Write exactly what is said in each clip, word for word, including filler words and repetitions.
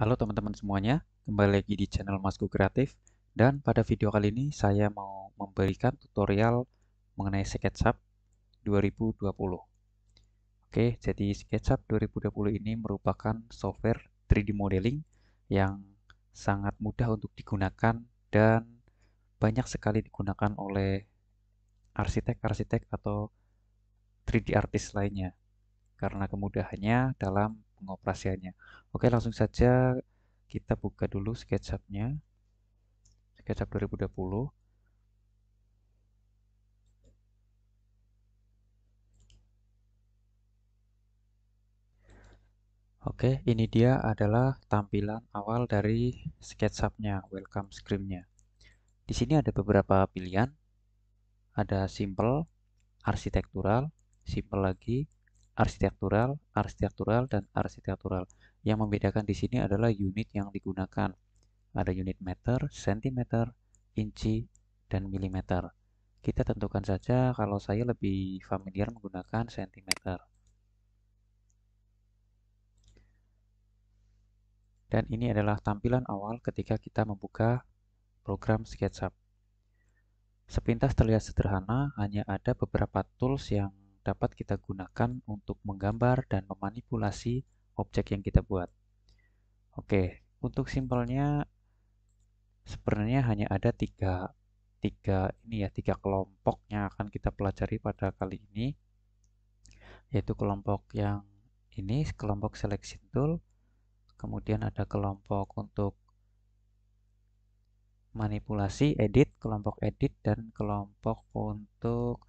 Halo teman-teman semuanya, kembali lagi di channel Masku Creative. Dan pada video kali ini saya mau memberikan tutorial mengenai SketchUp dua ribu dua puluh. Oke, jadi SketchUp dua ribu dua puluh ini merupakan software tiga D modeling yang sangat mudah untuk digunakan dan banyak sekali digunakan oleh arsitek-arsitek atau tiga D artist lainnya karena kemudahannya dalam pengoperasiannya. Oke, langsung saja kita buka dulu SketchUp-nya. SketchUp dua ribu dua puluh. Oke, ini dia adalah tampilan awal dari SketchUp-nya, welcome screen-nya. Di sini ada beberapa pilihan. Ada simple, arsitektural, simple lagi, arsitektural, arsitektural, dan arsitektural. Yang membedakan di sini adalah unit yang digunakan. Ada unit meter, sentimeter, inci, dan milimeter. Kita tentukan saja, kalau saya lebih familiar menggunakan sentimeter. Dan ini adalah tampilan awal ketika kita membuka program SketchUp. Sepintas terlihat sederhana, hanya ada beberapa tools yang dapat kita gunakan untuk menggambar dan memanipulasi objek yang kita buat. Oke, untuk simpelnya sebenarnya hanya ada tiga tiga ini ya tiga kelompok yang akan kita pelajari pada kali ini, yaitu kelompok yang ini, kelompok selection tool, kemudian ada kelompok untuk manipulasi edit, kelompok edit, dan kelompok untuk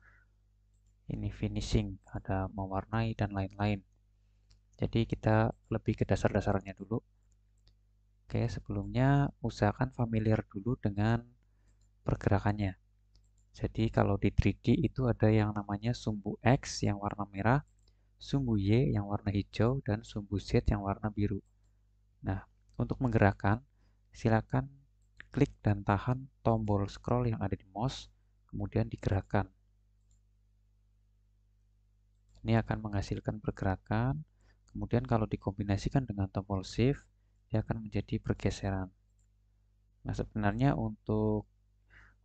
ini finishing, ada mewarnai dan lain-lain. Jadi kita lebih ke dasar-dasarnya dulu. Oke, sebelumnya usahakan familiar dulu dengan pergerakannya. Jadi kalau di tiga D itu ada yang namanya sumbu X yang warna merah, sumbu Y yang warna hijau, dan sumbu Z yang warna biru. Nah, untuk menggerakkan, silakan klik dan tahan tombol scroll yang ada di mouse, kemudian digerakkan. Ini akan menghasilkan pergerakan, kemudian kalau dikombinasikan dengan tombol shift, dia akan menjadi pergeseran. Nah, sebenarnya untuk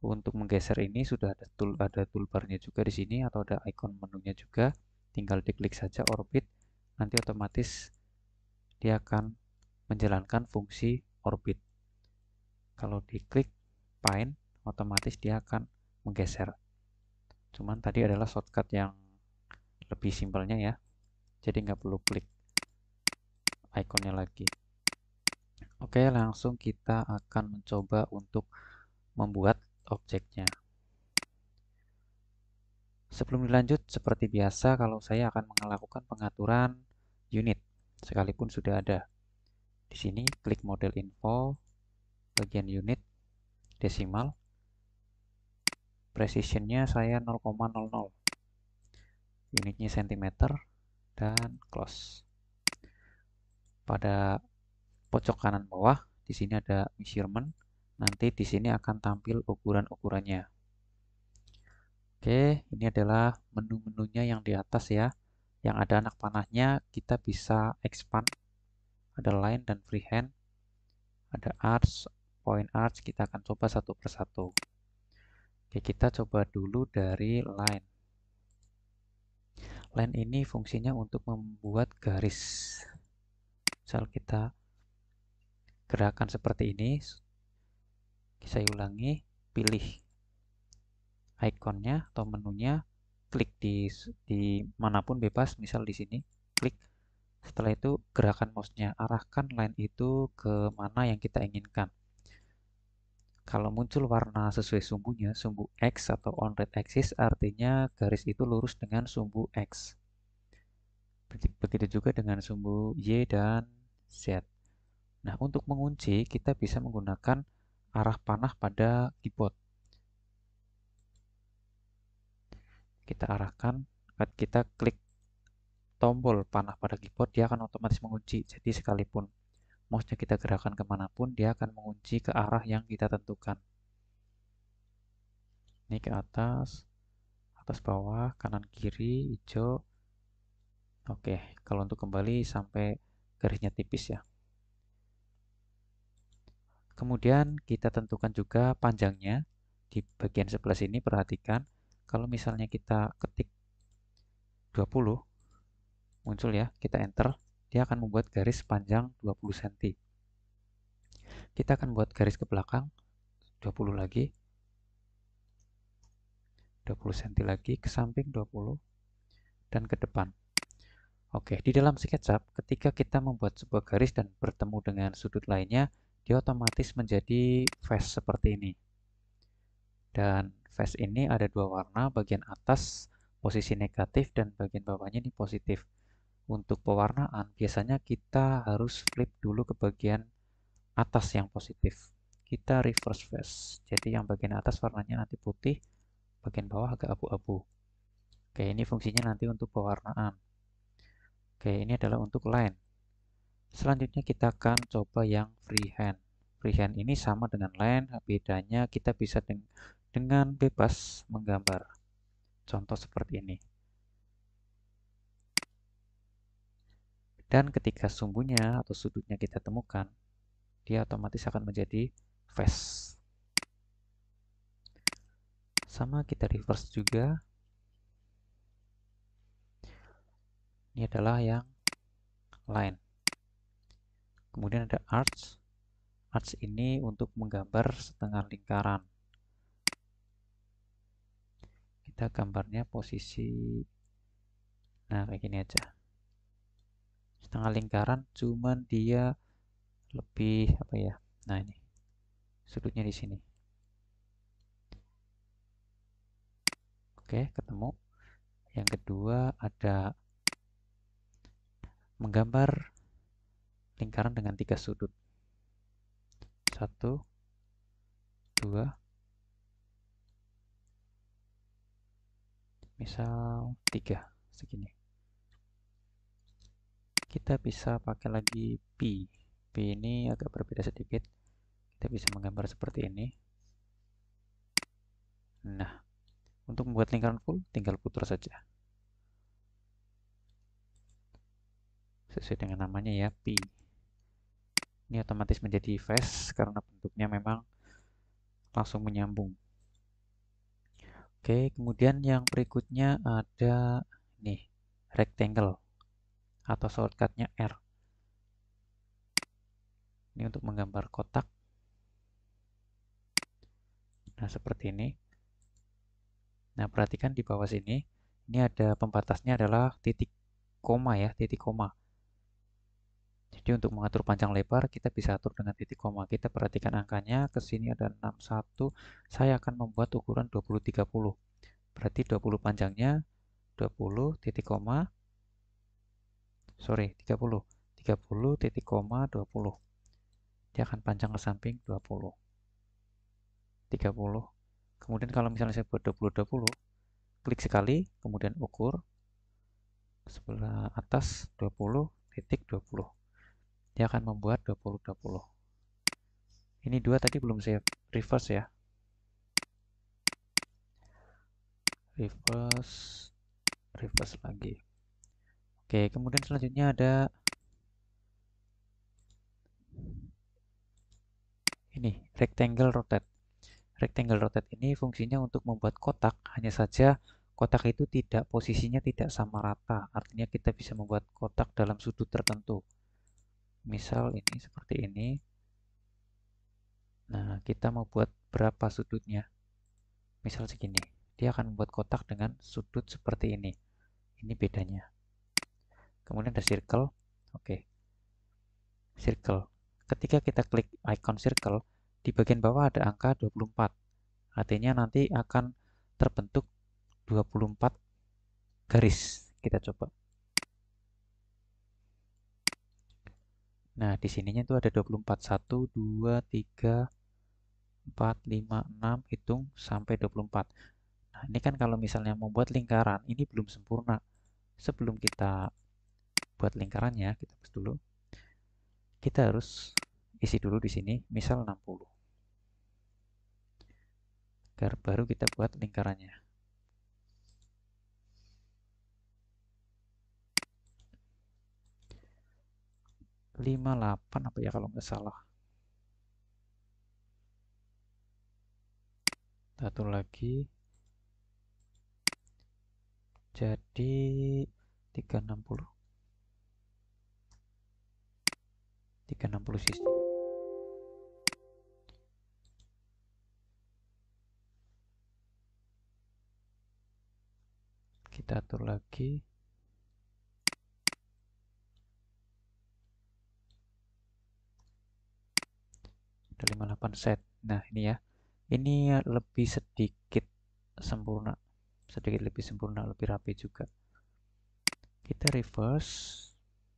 untuk menggeser ini sudah ada tool ada toolbarnya juga di sini, atau ada ikon menunya juga. Tinggal diklik saja orbit, nanti otomatis dia akan menjalankan fungsi orbit. Kalau diklik pin, otomatis dia akan menggeser. Cuman tadi adalah shortcut yang lebih simpelnya ya, jadi nggak perlu klik ikonnya lagi. Oke, langsung kita akan mencoba untuk membuat objeknya. Sebelum dilanjut, seperti biasa kalau saya akan melakukan pengaturan unit sekalipun sudah ada. Di sini klik model info, bagian unit desimal, precisionnya saya nol koma nol nol, unitnya sentimeter, dan close. Pada pojok kanan bawah di sini ada measurement, nanti di sini akan tampil ukuran-ukurannya. Oke, ini adalah menu-menunya yang di atas ya, yang ada anak panahnya. Kita bisa expand, ada line dan freehand, ada arch, point arch. Kita akan coba satu persatu. Oke, kita coba dulu dari line. Line ini fungsinya untuk membuat garis. Misal kita gerakan seperti ini, saya ulangi, pilih ikonnya atau menunya, klik di, di manapun bebas, misal di sini, klik. Setelah itu gerakan mouse-nya, arahkan line itu ke mana yang kita inginkan. Kalau muncul warna sesuai sumbunya, sumbu X atau on red axis, artinya garis itu lurus dengan sumbu X. Begitu juga dengan sumbu Y dan Z. Nah, untuk mengunci, kita bisa menggunakan arah panah pada keyboard. Kita arahkan, kita klik tombol panah pada keyboard, dia akan otomatis mengunci. Jadi sekalipun mouse-nya kita gerakan kemanapun, dia akan mengunci ke arah yang kita tentukan. Ini ke atas, atas bawah, kanan kiri, hijau. Oke, kalau untuk kembali sampai garisnya tipis ya. Kemudian kita tentukan juga panjangnya di bagian sebelah sini. Perhatikan kalau misalnya kita ketik dua puluh muncul ya, kita enter, dia akan membuat garis panjang dua puluh sentimeter. Kita akan buat garis ke belakang dua puluh lagi, dua puluh sentimeter lagi, ke samping dua puluh dan ke depan. Oke, di dalam SketchUp ketika kita membuat sebuah garis dan bertemu dengan sudut lainnya, dia otomatis menjadi face seperti ini. Dan face ini ada dua warna, bagian atas posisi negatif dan bagian bawahnya ini positif. Untuk pewarnaan biasanya kita harus flip dulu ke bagian atas yang positif. Kita reverse face, jadi yang bagian atas warnanya nanti putih, bagian bawah agak abu-abu. Oke, ini fungsinya nanti untuk pewarnaan. Oke, ini adalah untuk line. Selanjutnya kita akan coba yang freehand. Freehand ini sama dengan line, bedanya kita bisa deng dengan bebas menggambar. Contoh seperti ini. Dan ketika sumbunya atau sudutnya kita temukan, dia otomatis akan menjadi face. Sama kita reverse juga. Ini adalah yang line. Kemudian ada arch. Arch ini untuk menggambar setengah lingkaran. Kita gambarnya posisi, nah kayak gini aja. Setengah lingkaran, cuman dia lebih apa ya? Nah ini sudutnya di sini. Oke, ketemu. Yang kedua ada menggambar lingkaran dengan tiga sudut, satu, dua, misal tiga segini. Kita bisa pakai lagi pi, pi ini agak berbeda sedikit. Kita bisa menggambar seperti ini. Nah, untuk membuat lingkaran full, tinggal putar saja sesuai dengan namanya ya, pi. Ini otomatis menjadi face karena bentuknya memang langsung menyambung. Oke, kemudian yang berikutnya ada nih rectangle atau shortcutnya R. Ini untuk menggambar kotak. Nah seperti ini. Nah perhatikan di bawah sini, ini ada pembatasnya adalah titik koma ya, titik koma. Jadi untuk mengatur panjang lebar kita bisa atur dengan titik koma. Kita perhatikan angkanya, ke sini ada enam puluh satu. Saya akan membuat ukuran dua puluh tiga puluh. Berarti dua puluh panjangnya dua puluh titik koma. Sorry, tiga puluh. tiga puluh titik koma dua puluh. Dia akan panjang ke samping dua puluh. tiga puluh. Kemudian kalau misalnya saya buat dua puluh dua puluh, klik sekali, kemudian ukur. Sebelah atas dua puluh titik dua puluh. Dia akan membuat dua puluh dua puluh. Ini dua tadi belum saya reverse ya. Reverse, reverse lagi. Oke, kemudian selanjutnya ada ini rectangle rotate. Rectangle rotate ini fungsinya untuk membuat kotak, hanya saja kotak itu tidak, posisinya tidak sama rata. Artinya kita bisa membuat kotak dalam sudut tertentu. Misal ini seperti ini. Nah, kita mau buat berapa sudutnya? Misal segini. Dia akan membuat kotak dengan sudut seperti ini. Ini bedanya. Kemudian ada circle. Oke. Circle. Ketika kita klik icon circle, di bagian bawah ada angka dua puluh empat. Artinya nanti akan terbentuk dua puluh empat garis. Kita coba. Nah, di sininya itu ada dua puluh empat, satu, dua, tiga, empat, lima, enam, hitung sampai dua puluh empat. Nah, ini kan kalau misalnya membuat lingkaran, ini belum sempurna. Sebelum kita buat lingkarannya, kita hapus dulu. Kita harus isi dulu di sini, misal enam puluh. Agar baru kita buat lingkarannya. lima puluh delapan apa ya kalau nggak salah. satu lagi. Jadi tiga ratus enam puluh. tiga ratus enam puluh sistem. Kita atur lagi. Ada lima puluh delapan set. Nah, ini ya. Ini lebih sedikit sempurna. Sedikit lebih sempurna, lebih rapi juga. Kita reverse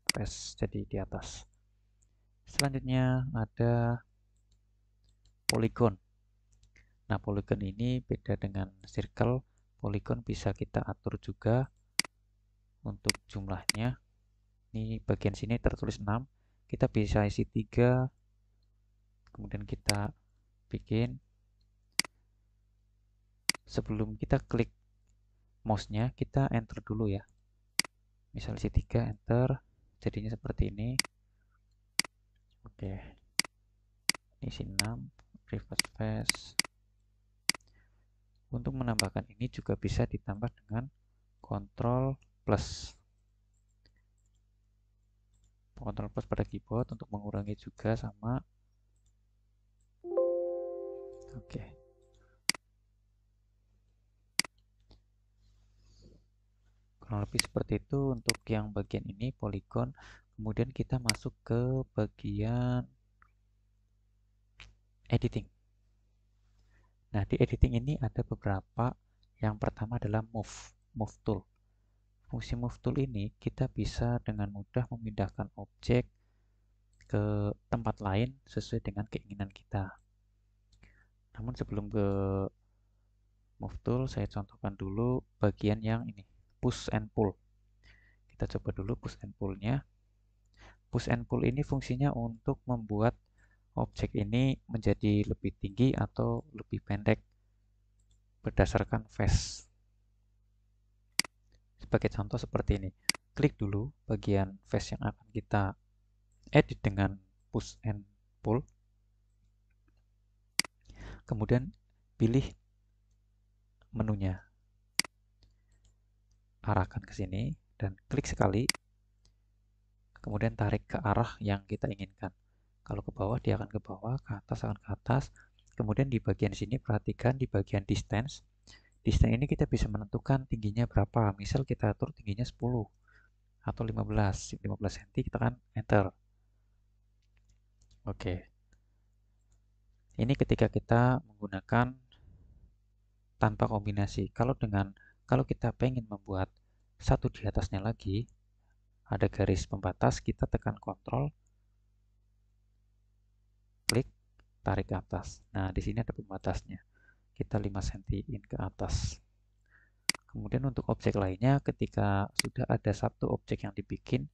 paste jadi di atas. Selanjutnya ada polygon. Nah, polygon ini beda dengan circle. Polygon bisa kita atur juga untuk jumlahnya. Ini bagian sini tertulis enam, kita bisa isi tiga, kemudian kita bikin. Sebelum kita klik mouse-nya, kita enter dulu ya. Misal isi tiga, enter, jadinya seperti ini. Oke, ini isi enam, reverse face. Untuk menambahkan ini juga bisa ditambah dengan Ctrl plus. Ctrl plus pada keyboard untuk mengurangi juga sama. Oke. Kurang lebih seperti itu untuk yang bagian ini polygon. Kemudian kita masuk ke bagian editing. Nah, di editing ini ada beberapa. Yang pertama adalah move move tool. Fungsi move tool ini kita bisa dengan mudah memindahkan objek ke tempat lain sesuai dengan keinginan kita. Namun sebelum ke move tool, saya contohkan dulu bagian yang ini, push and pull. Kita coba dulu push and pull-nya. Push and pull ini fungsinya untuk membuat objek ini menjadi lebih tinggi atau lebih pendek berdasarkan face. Sebagai contoh seperti ini. Klik dulu bagian face yang akan kita edit dengan push and pull. Kemudian pilih menunya. Arahkan ke sini dan klik sekali, kemudian tarik ke arah yang kita inginkan. Kalau ke bawah dia akan ke bawah, ke atas akan ke atas. Kemudian di bagian sini perhatikan di bagian distance. Distance ini kita bisa menentukan tingginya berapa. Misal kita atur tingginya sepuluh atau lima belas, lima belas sentimeter, kita kan enter. Oke. Ini ketika kita menggunakan tanpa kombinasi. Kalau dengan Kalau kita pengen membuat satu di atasnya lagi, ada garis pembatas, kita tekan Ctrl, klik, tarik ke atas. Nah, di sini ada pembatasnya. Kita lima sentimeter ke atas. Kemudian untuk objek lainnya, ketika sudah ada satu objek yang dibikin,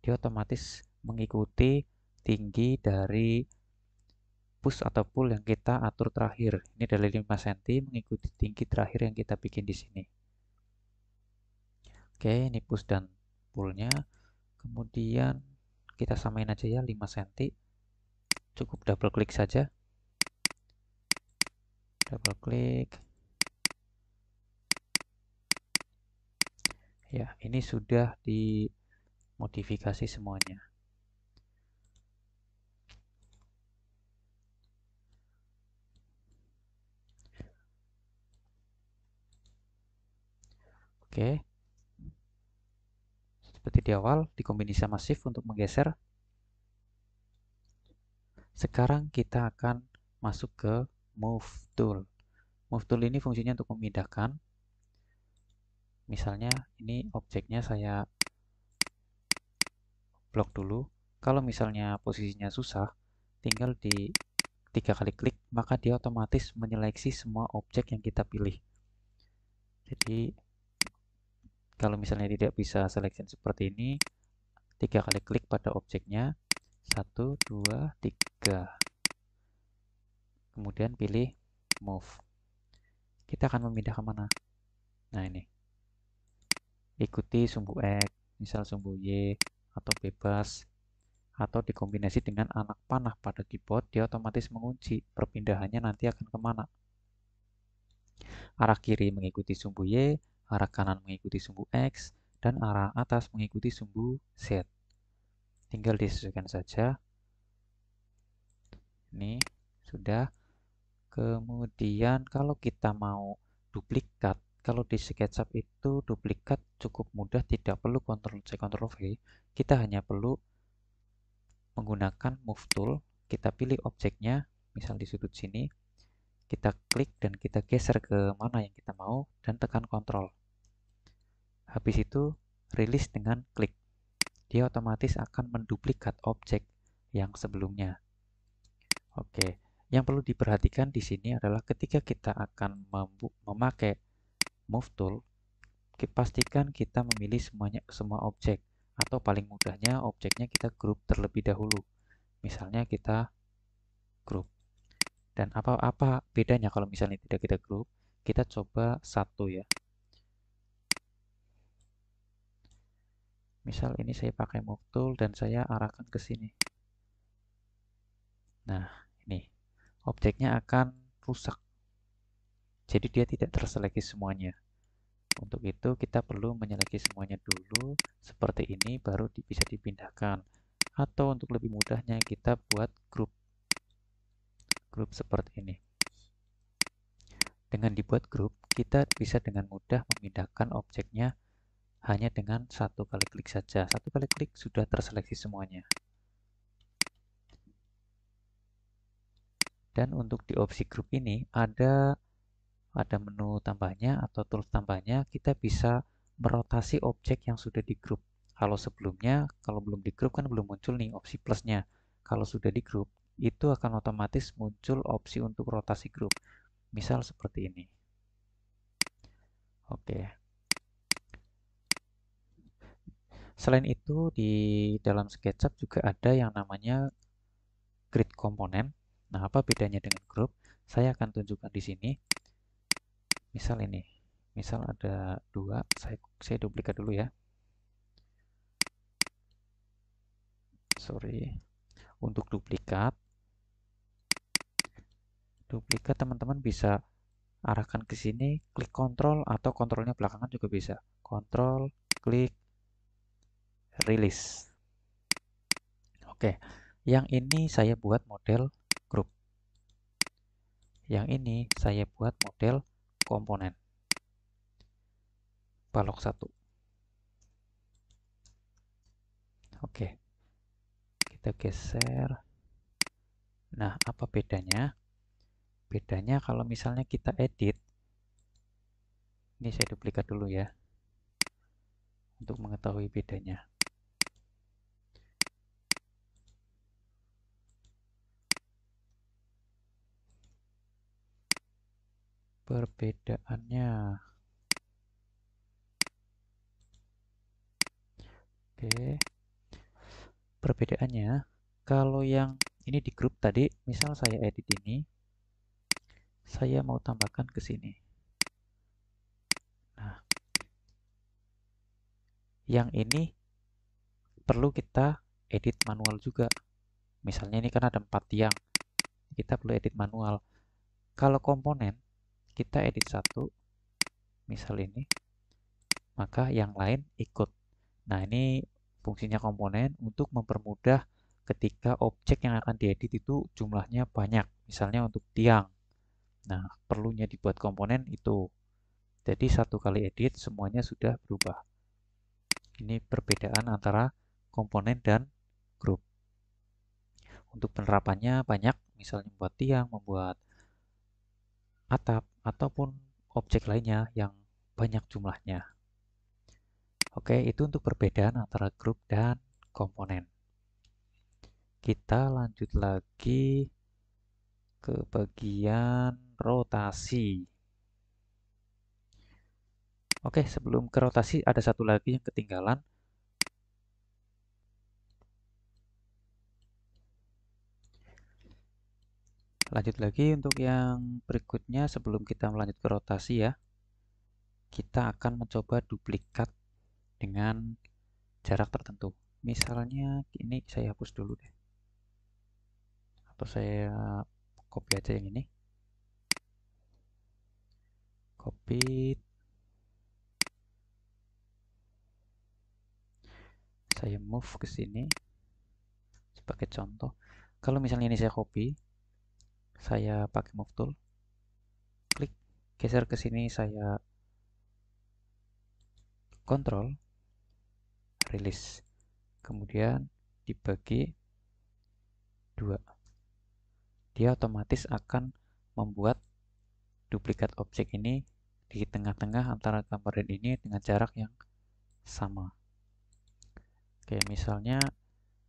dia otomatis mengikuti tinggi dari push atau pull yang kita atur terakhir. Ini dari lima sentimeter mengikuti tinggi terakhir yang kita bikin di sini. Oke, ini push dan pull-nya. Kemudian kita samain aja ya, lima sentimeter. Cukup double klik saja. Double klik. Ya, ini sudah dimodifikasi semuanya. Oke. Seperti di awal, dikombinasi masif untuk menggeser. Sekarang kita akan masuk ke move tool. Move tool ini fungsinya untuk memindahkan. Misalnya ini objeknya saya blok dulu. Kalau misalnya posisinya susah, tinggal di tiga kali klik, maka dia otomatis menyeleksi semua objek yang kita pilih. Jadi kalau misalnya tidak bisa selection seperti ini, tiga kali klik pada objeknya, satu, dua, tiga. Kemudian pilih move. Kita akan memindah ke mana? Nah, ini. Ikuti sumbu X, misal sumbu Y, atau bebas, atau dikombinasi dengan anak panah pada keyboard, dia otomatis mengunci perpindahannya nanti akan kemana. Arah kiri mengikuti sumbu Y, arah kanan mengikuti sumbu X, dan arah atas mengikuti sumbu Z. Tinggal disesuaikan saja. Ini sudah. Kemudian kalau kita mau duplikat, kalau di SketchUp itu duplikat cukup mudah, tidak perlu Ctrl-C, Ctrl-V. Kita hanya perlu menggunakan Move Tool. Kita pilih objeknya, misal di sudut sini. Kita klik dan kita geser ke mana yang kita mau dan tekan Ctrl. Habis itu, rilis dengan klik. Dia otomatis akan menduplikat objek yang sebelumnya. Oke. Yang perlu diperhatikan di sini adalah ketika kita akan memakai Move Tool, pastikan kita memilih semuanya, semua objek, atau paling mudahnya objeknya kita group terlebih dahulu. Misalnya kita group. Dan apa-apa bedanya kalau misalnya tidak kita group? Kita coba satu ya. Misal ini saya pakai Move Tool dan saya arahkan ke sini. Nah, ini. Objeknya akan rusak, jadi dia tidak terseleksi semuanya. Untuk itu kita perlu menyeleksi semuanya dulu seperti ini, baru bisa dipindahkan. Atau untuk lebih mudahnya kita buat grup grup seperti ini. Dengan dibuat grup, kita bisa dengan mudah memindahkan objeknya hanya dengan satu kali klik saja. Satu kali klik sudah terseleksi semuanya. Dan untuk di opsi grup ini ada ada menu tambahnya atau tools tambahnya, kita bisa merotasi objek yang sudah di grup. Kalau sebelumnya, kalau belum di grup kan belum muncul nih opsi plusnya. Kalau sudah di grup, itu akan otomatis muncul opsi untuk rotasi grup. Misal seperti ini. Oke. Selain itu di dalam SketchUp juga ada yang namanya grid komponen. Nah, apa bedanya dengan grup? Saya akan tunjukkan di sini. Misal ini, misal ada dua, saya, saya duplikat dulu ya. Sorry, untuk duplikat, duplikat teman-teman bisa arahkan ke sini, klik kontrol atau kontrolnya belakangan juga bisa. Kontrol, klik, rilis. Oke, yang ini saya buat model. Yang ini saya buat model komponen. Balok satu. Oke. Kita geser. Nah, apa bedanya? Bedanya kalau misalnya kita edit. Ini saya duplikat dulu ya. Untuk mengetahui bedanya. Perbedaannya, oke, perbedaannya kalau yang ini di grup tadi, misal saya edit ini, saya mau tambahkan ke sini. Nah, yang ini perlu kita edit manual juga. Misalnya ini kan ada empat tiang, kita perlu edit manual. Kalau komponen kita edit satu, misal ini, maka yang lain ikut. Nah, ini fungsinya komponen untuk mempermudah ketika objek yang akan diedit itu jumlahnya banyak, misalnya untuk tiang. Nah, perlunya dibuat komponen itu. Jadi satu kali edit semuanya sudah berubah. Ini perbedaan antara komponen dan grup. Untuk penerapannya banyak, misalnya membuat tiang, membuat atap, ataupun objek lainnya yang banyak jumlahnya. Oke, itu untuk perbedaan antara grup dan komponen. Kita lanjut lagi ke bagian rotasi. Oke, sebelum ke rotasi ada satu lagi yang ketinggalan. Lanjut lagi untuk yang berikutnya, sebelum kita melanjut ke rotasi ya, kita akan mencoba duplikat dengan jarak tertentu. Misalnya ini saya hapus dulu deh, atau saya copy aja yang ini. copy, saya move ke sini sebagai contoh. Kalau misalnya ini saya copy, saya pakai move tool, klik, geser ke sini, saya kontrol, release, kemudian dibagi dua, dia otomatis akan membuat duplikat objek ini di tengah-tengah antara gambar dan ini dengan jarak yang sama. Oke, misalnya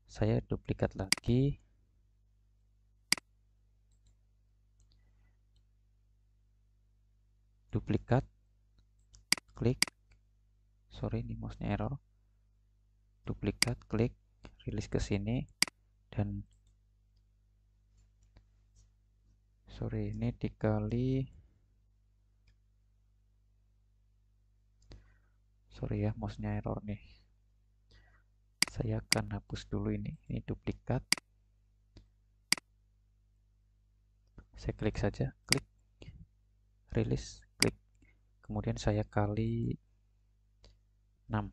saya duplikat lagi. Duplikat. Klik. Sorry, ini mouse-nya error. Duplikat, klik, rilis ke sini dan sorry, ini dikali sorry ya, mouse-nya error nih. Saya akan hapus dulu ini. Ini duplikat. Saya klik saja, klik, rilis, klik. Kemudian saya kali enam.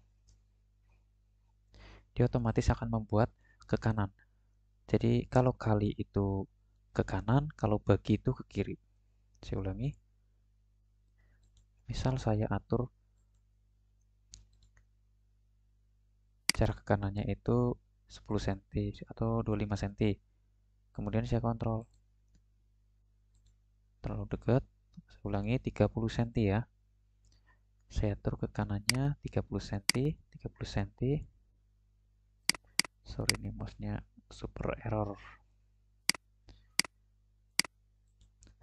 Dia otomatis akan membuat ke kanan. Jadi kalau kali itu ke kanan, kalau bagi itu ke kiri. Saya ulangi. Misal saya atur jarak ke kanannya itu sepuluh sentimeter atau dua puluh lima sentimeter. Kemudian saya kontrol. Terlalu dekat. Saya ulangi, tiga puluh sentimeter ya. Saya atur ke kanannya tiga puluh sentimeter, tiga puluh sentimeter. Sorry, ini mouse-nya super error.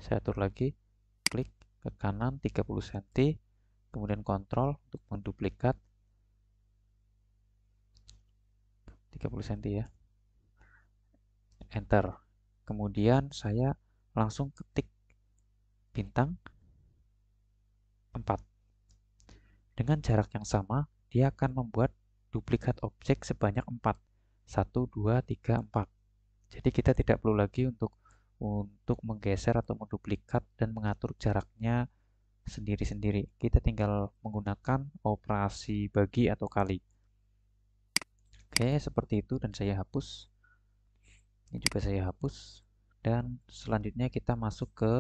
Saya atur lagi, klik ke kanan tiga puluh sentimeter, kemudian kontrol untuk menduplikat tiga puluh sentimeter ya, enter. Kemudian saya langsung ketik bintang empat. Dengan jarak yang sama, dia akan membuat duplikat objek sebanyak empat. satu, dua, tiga, empat. Jadi kita tidak perlu lagi untuk untuk menggeser atau menduplikat dan mengatur jaraknya sendiri-sendiri. Kita tinggal menggunakan operasi bagi atau kali. Oke, seperti itu, dan saya hapus. Ini juga saya hapus. Dan selanjutnya kita masuk ke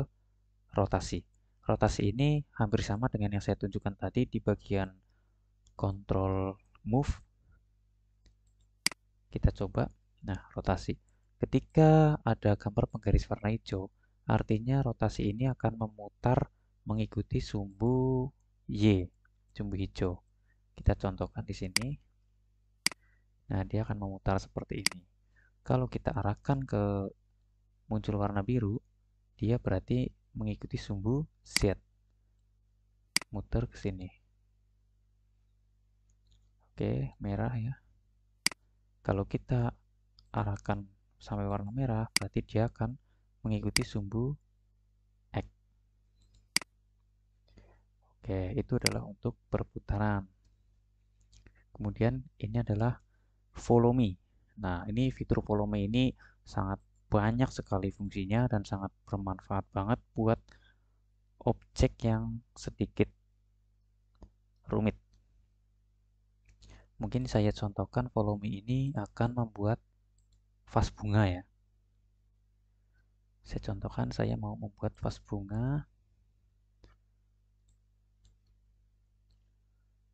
rotasi. Rotasi ini hampir sama dengan yang saya tunjukkan tadi di bagian control move. Kita coba. Nah, rotasi. Ketika ada gambar penggaris warna hijau, artinya rotasi ini akan memutar mengikuti sumbu Y, sumbu hijau. Kita contohkan di sini. Nah, dia akan memutar seperti ini. Kalau kita arahkan ke muncul warna biru, dia berarti mengikuti sumbu Z. Muter ke sini. Oke, merah ya. Kalau kita arahkan sampai warna merah, berarti dia akan mengikuti sumbu X. Oke, itu adalah untuk perputaran. Kemudian ini adalah follow me. Nah, ini fitur follow me ini sangat banyak sekali fungsinya dan sangat bermanfaat banget buat objek yang sedikit rumit. Mungkin saya contohkan follow me ini akan membuat vas bunga ya. Saya contohkan, saya mau membuat vas bunga.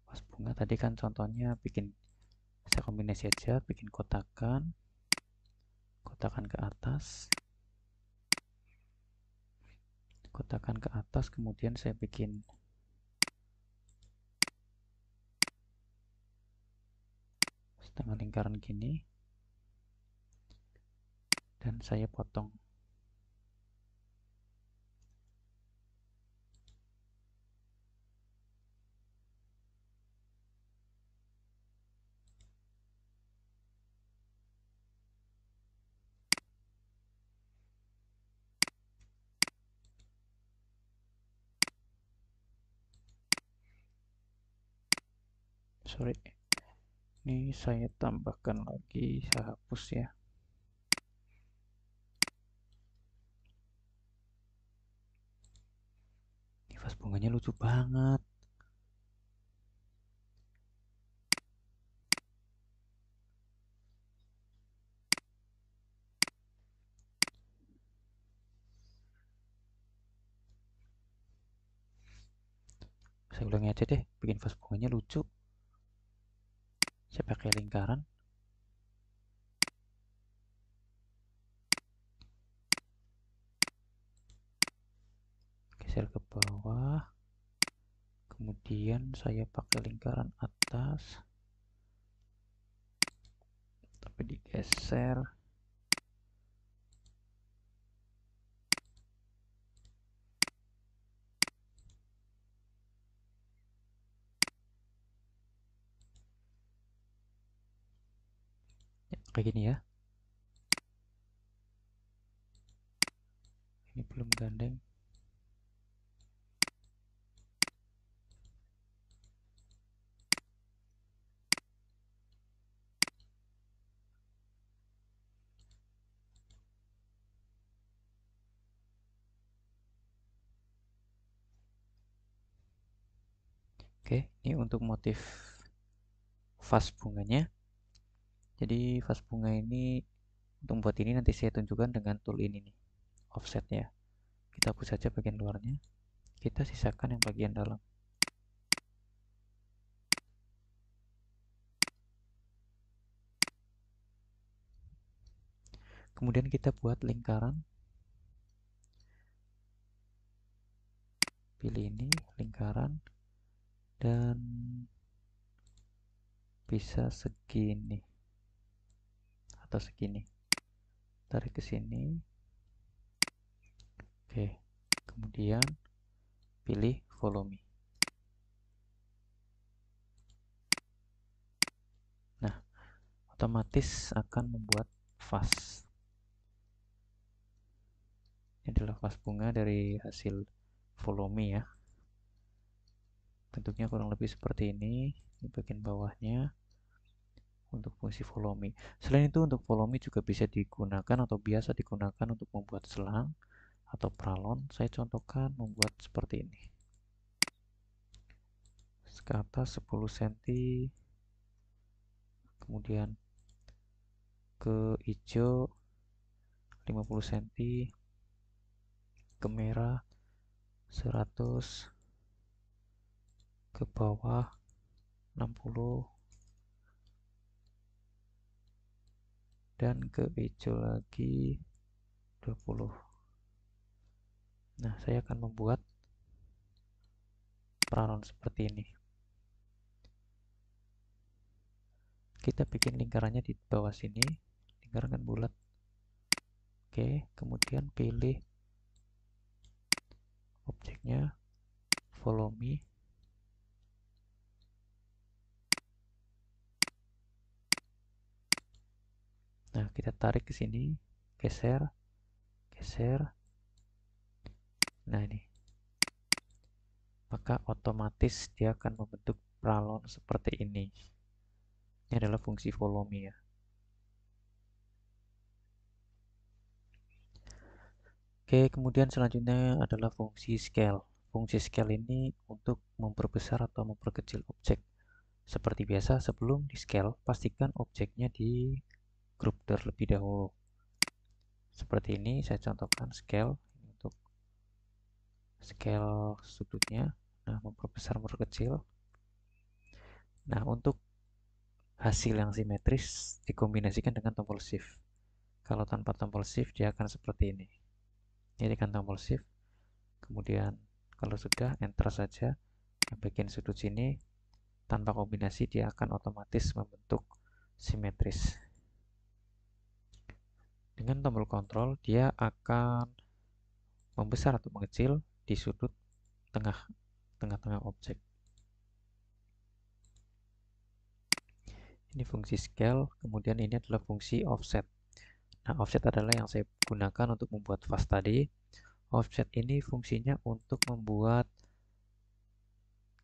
Vas bunga tadi kan contohnya bikin, saya kombinasi aja, bikin kotakan. Kotakan ke atas. Kotakan ke atas, kemudian saya bikin setengah lingkaran gini. Dan saya potong. Sorry, ini saya tambahkan lagi, saya hapus ya. bunganya lucu banget. Saya ulangi aja deh, bikin vas bunganya lucu. Saya pakai lingkaran. Geser ke bawah. Kemudian saya pakai lingkaran atas. Tapi digeser. Kayak gini ya. Ini belum gandeng. Oke, ini untuk motif vas bunganya. Jadi vas bunga ini untuk membuat ini nanti saya tunjukkan dengan tool ini nih, offsetnya. Kita hapus saja bagian luarnya, kita sisakan yang bagian dalam. Kemudian kita buat lingkaran, pilih ini lingkaran dan bisa segini. Atau segini, tarik ke sini. Oke, kemudian pilih follow me. Nah, otomatis akan membuat vas. Ini adalah vas bunga dari hasil follow me ya. Bentuknya kurang lebih seperti ini, ini bagian bawahnya. Untuk fungsi follow me. Selain itu untuk follow me juga bisa digunakan atau biasa digunakan untuk membuat selang atau pralon. Saya contohkan membuat seperti ini. Ke atas sepuluh sentimeter, kemudian ke hijau lima puluh sentimeter, ke merah seratus, ke bawah enam puluh, dan ke hijau lagi dua puluh. Nah, saya akan membuat pralon seperti ini. Kita bikin lingkarannya di bawah sini, lingkaran kan bulat. Oke, kemudian pilih objeknya, follow me. Nah, kita tarik ke sini, geser, geser. Nah, ini. Maka otomatis dia akan membentuk pralon seperti ini. Ini adalah fungsi follow me ya. Oke, kemudian selanjutnya adalah fungsi scale. Fungsi scale ini untuk memperbesar atau memperkecil objek. Seperti biasa, sebelum di scale, pastikan objeknya di grup terlebih dahulu. Seperti ini saya contohkan scale untuk scale sudutnya. Nah, memperbesar memperkecil. Nah, untuk hasil yang simetris dikombinasikan dengan tombol shift. Kalau tanpa tombol shift dia akan seperti ini. Ini kan tombol shift. Kemudian kalau sudah enter saja yang bagian sudut sini, tanpa kombinasi dia akan otomatis membentuk simetris. Dengan tombol kontrol, dia akan membesar atau mengecil di sudut tengah, tengah-tengah objek. Ini fungsi scale, kemudian ini adalah fungsi offset. Nah, offset adalah yang saya gunakan untuk membuat vas tadi. Offset ini fungsinya untuk membuat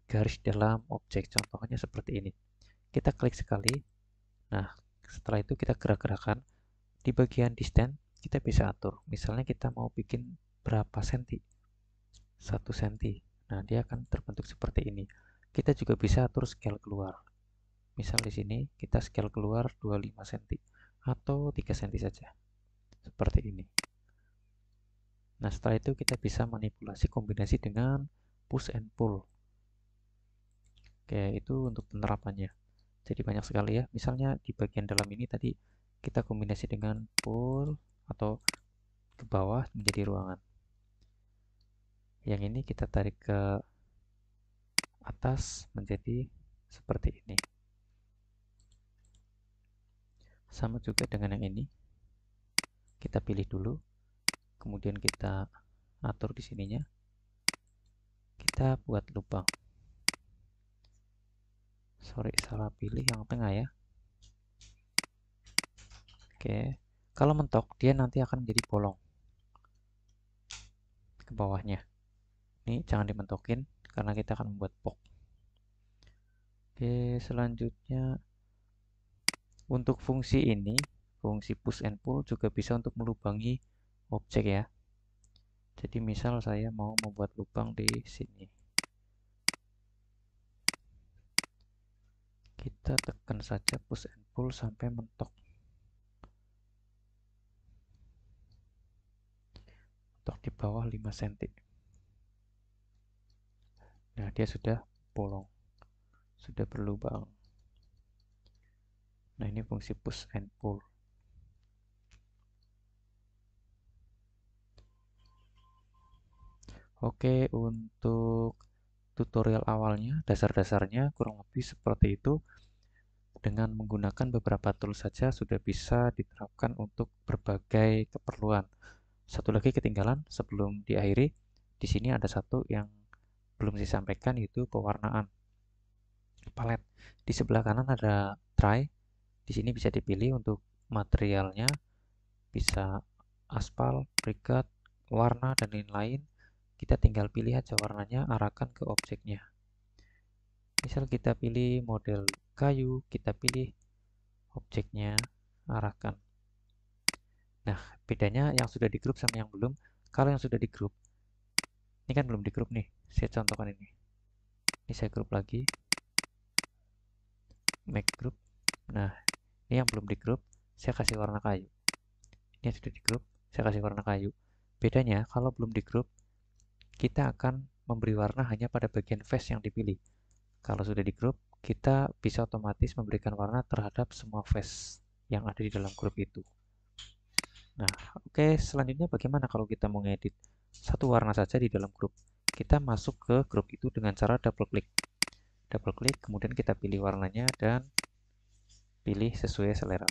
garis dalam objek, contohnya seperti ini. Kita klik sekali, nah setelah itu kita gerak-gerakan. Di bagian distance kita bisa atur, misalnya kita mau bikin berapa senti, satu senti, Nah, dia akan terbentuk seperti ini. Kita juga bisa atur scale keluar. Misal di sini kita scale keluar dua puluh lima sentimeter atau tiga sentimeter saja. Seperti ini. Nah, setelah itu kita bisa manipulasi kombinasi dengan push and pull. Oke, itu untuk penerapannya. Jadi banyak sekali ya. Misalnya di bagian dalam ini tadi kita kombinasi dengan pull atau ke bawah menjadi ruangan. Yang ini kita tarik ke atas menjadi seperti ini. Sama juga dengan yang ini. Kita pilih dulu, kemudian kita atur di sininya. Kita buat lubang. Sorry, salah pilih yang tengah ya. Oke, kalau mentok dia nanti akan menjadi bolong ke bawahnya. Ini jangan dimentokin karena kita akan membuat box. Oke, selanjutnya untuk fungsi ini, fungsi push and pull juga bisa untuk melubangi objek ya. Jadi misal saya mau membuat lubang di sini, kita tekan saja push and pull sampai mentok. Di bawah lima sentimeter. Nah, dia sudah bolong, sudah berlubang. Nah, ini fungsi push and pull. Oke, untuk tutorial awalnya, dasar-dasarnya kurang lebih seperti itu. Dengan menggunakan beberapa tool saja sudah bisa diterapkan untuk berbagai keperluan. Satu lagi ketinggalan sebelum diakhiri, di sini ada satu yang belum disampaikan, yaitu pewarnaan palet. Di sebelah kanan ada tray, di sini bisa dipilih untuk materialnya, bisa aspal, briket, warna, dan lain-lain. Kita tinggal pilih aja warnanya, arahkan ke objeknya. Misal kita pilih model kayu, kita pilih objeknya, arahkan. Nah, bedanya yang sudah di grup sama yang belum. Kalau yang sudah di grup, ini kan belum di grup nih. Saya contohkan ini. Ini saya grup lagi. Make group. Nah, ini yang belum di grup, saya kasih warna kayu. Ini yang sudah di grup, saya kasih warna kayu. Bedanya, kalau belum di grup, kita akan memberi warna hanya pada bagian face yang dipilih. Kalau sudah di grup, kita bisa otomatis memberikan warna terhadap semua face yang ada di dalam grup itu. Nah, oke, selanjutnya bagaimana kalau kita mau ngedit satu warna saja di dalam grup? Kita masuk ke grup itu dengan cara double klik. Double klik, kemudian kita pilih warnanya dan pilih sesuai selera.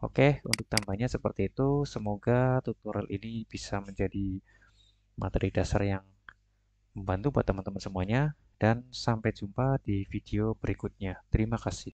Oke, untuk tambahnya seperti itu. Semoga tutorial ini bisa menjadi materi dasar yang membantu buat teman-teman semuanya. Dan sampai jumpa di video berikutnya. Terima kasih.